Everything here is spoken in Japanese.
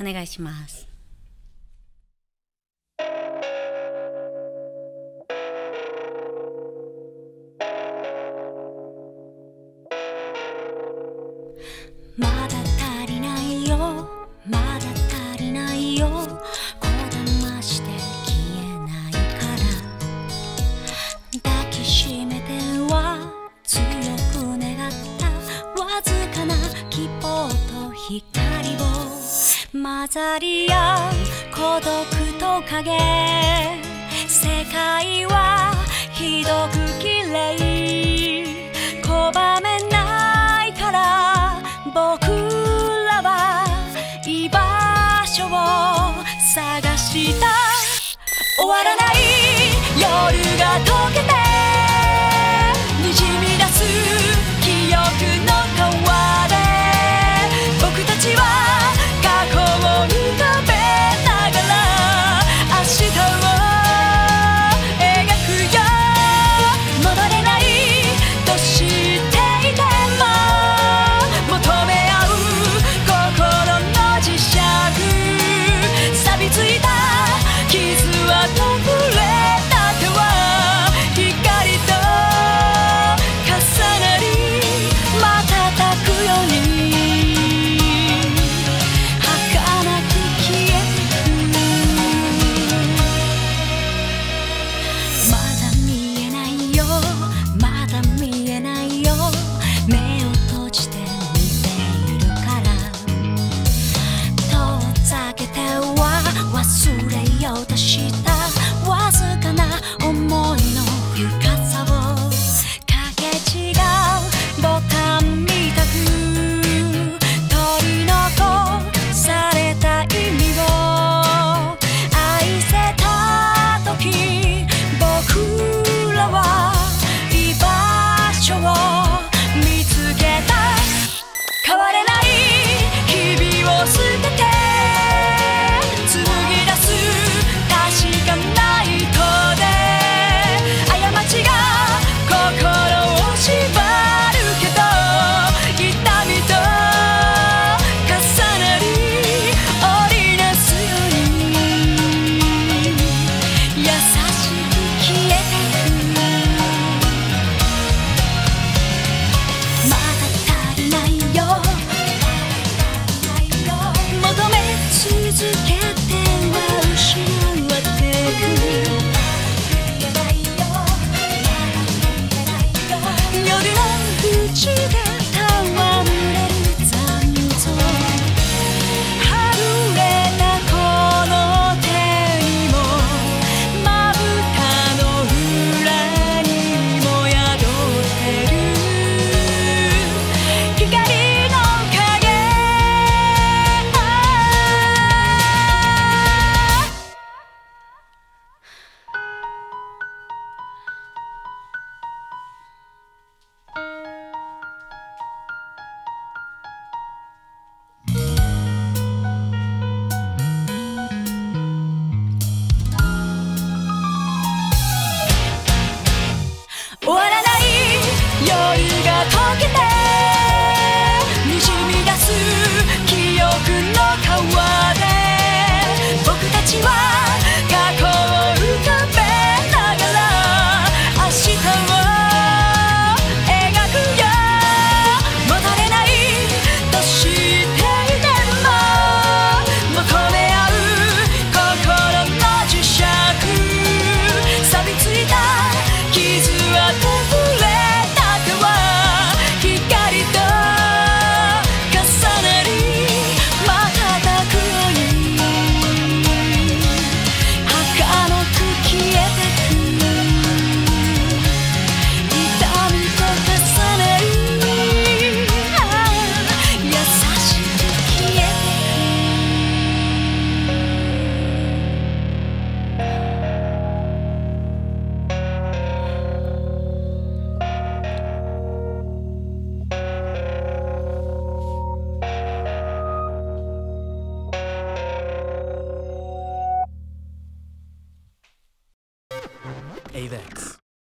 お願いします。まだ足りないよ、まだ足りないよ、こだまして消えないから抱きしめては強く願ったわずかな希望と光を混ざり合う孤独と影、世界はひどく綺麗、拒めないから僕らは居場所を探した。終わらない夜が溶けてにじみ出す記憶の川で僕たちは過去を浮かべながら明日を描くよ。戻れないとして忘れようとした